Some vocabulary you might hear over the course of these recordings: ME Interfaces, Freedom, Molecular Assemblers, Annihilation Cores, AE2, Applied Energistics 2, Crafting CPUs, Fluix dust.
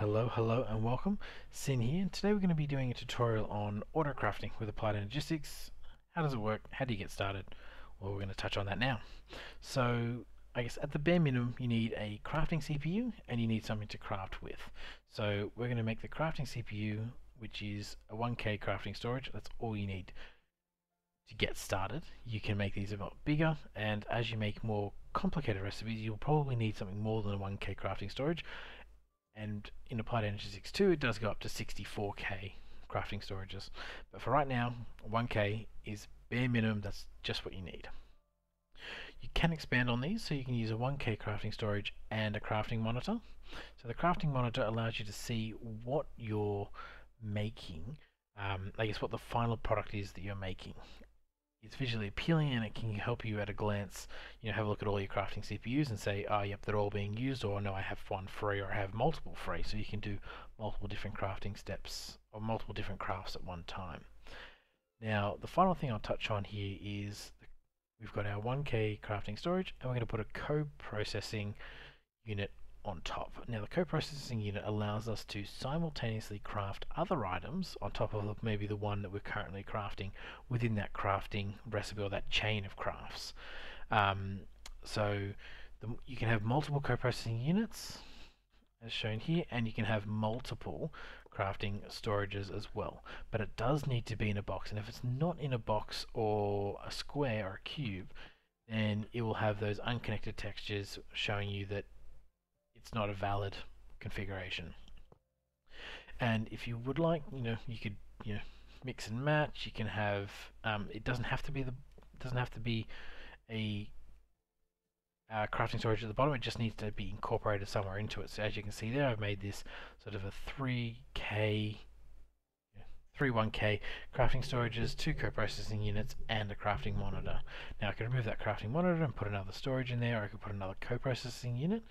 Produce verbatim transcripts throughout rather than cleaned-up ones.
Hello, hello and welcome. Sin here, and today we're going to be doing a tutorial on auto crafting with Applied Energistics. How does it work? How do you get started? Well, we're going to touch on that now. So I guess at the bare minimum you need a crafting C P U and you need something to craft with. So we're going to make the crafting C P U, which is a one K crafting storage. That's all you need to get started. You can make these a lot bigger, and as you make more complicated recipes you'll probably need something more than a one K crafting storage, and in Applied Energistics two it does go up to sixty-four K crafting storages, but for right now one K is bare minimum. That's just what you need. You can expand on these, so you can use a one K crafting storage and a crafting monitor. So the crafting monitor allows you to see what you're making, um, I guess what the final product is that you're making. It's visually appealing and it can help you at a glance, you know, have a look at all your crafting C P Us and say, oh yep, they're all being used, or no, I have one free, or I have multiple free, so you can do multiple different crafting steps or multiple different crafts at one time. Now the final thing I'll touch on here is we've got our one K crafting storage and we're going to put a co-processing unit on top. Now the co-processing unit allows us to simultaneously craft other items on top of maybe the one that we're currently crafting within that crafting recipe or that chain of crafts. Um, so the, you can have multiple co-processing units as shown here, and you can have multiple crafting storages as well, but it does need to be in a box, and if it's not in a box or a square or a cube, then it will have those unconnected textures showing you that it's not a valid configuration. And if you would like, you know, you could, you know, mix and match. You can have um, it doesn't have to be the doesn't have to be a uh, crafting storage at the bottom. It just needs to be incorporated somewhere into it. So as you can see there, I've made this sort of a three K, three one K crafting storages, two co-processing units and a crafting monitor. Now I can remove that crafting monitor and put another storage in there, or I could put another co-processing unit.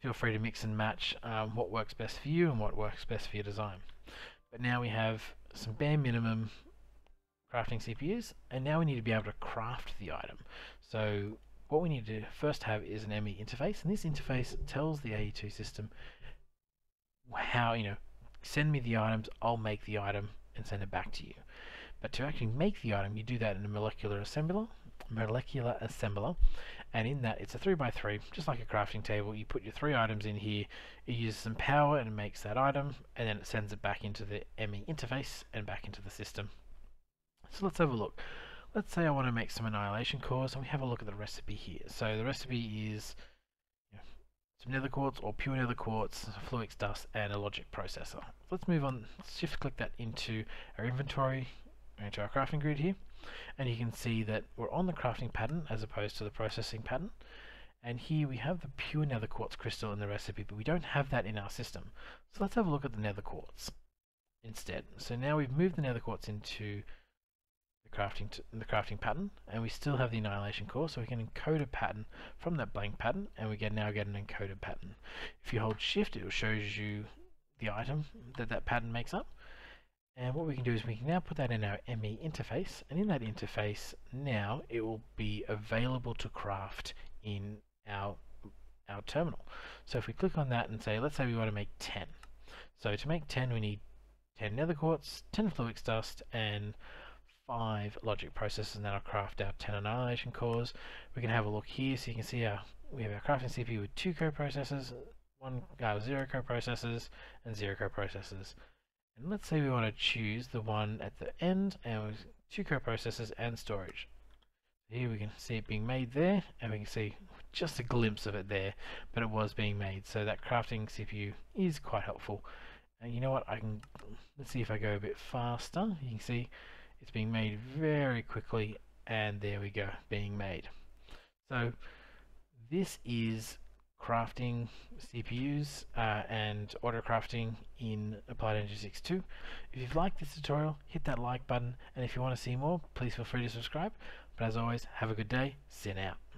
Feel free to mix and match um, what works best for you and what works best for your design. But now we have some bare minimum crafting C P Us, and now we need to be able to craft the item. So what we need to first have is an M E interface, and this interface tells the A E two system how, you know, send me the items, I'll make the item and send it back to you. But to actually make the item, you do that in a molecular assembler, molecular assembler, and in that it's a three by three, just like a crafting table. You put your three items in here, it uses some power and it makes that item, and then it sends it back into the M E interface and back into the system. So let's have a look. Let's say I want to make some annihilation cores, and we have a look at the recipe here. So the recipe is, you know, some nether quartz or pure nether quartz, Fluix dust and a logic processor. Let's move on, let's shift click that into our inventory, into our crafting grid here, and you can see that we're on the crafting pattern as opposed to the processing pattern, and here we have the pure nether quartz crystal in the recipe, but we don't have that in our system. So let's have a look at the nether quartz instead. So now we've moved the nether quartz into the crafting t the crafting pattern, and we still have the annihilation core, so we can encode a pattern from that blank pattern, and we can now get an encoded pattern. If you hold shift, it shows you the item that that pattern makes up. And what we can do is we can now put that in our M E interface, and in that interface now it will be available to craft in our our terminal. So if we click on that and say, let's say we want to make ten. So to make ten we need ten nether quartz, ten Fluix dust and five logic processors, and that'll craft our ten annihilation cores. We can have a look here, so you can see our we have our crafting C P U with two co-processors, one uh, zero co-processors and zero co-processors. And let's say we want to choose the one at the end, and two co-processors and storage. Here we can see it being made there, and we can see just a glimpse of it there, but it was being made. So that crafting C P U is quite helpful. And you know what, I can, let's see if I go a bit faster, you can see it's being made very quickly, and there we go, being made. So this is crafting C P Us uh, and auto crafting in Applied Energistics two. If you've liked this tutorial, hit that like button, and if you want to see more, please feel free to subscribe. But as always, have a good day. Sin out.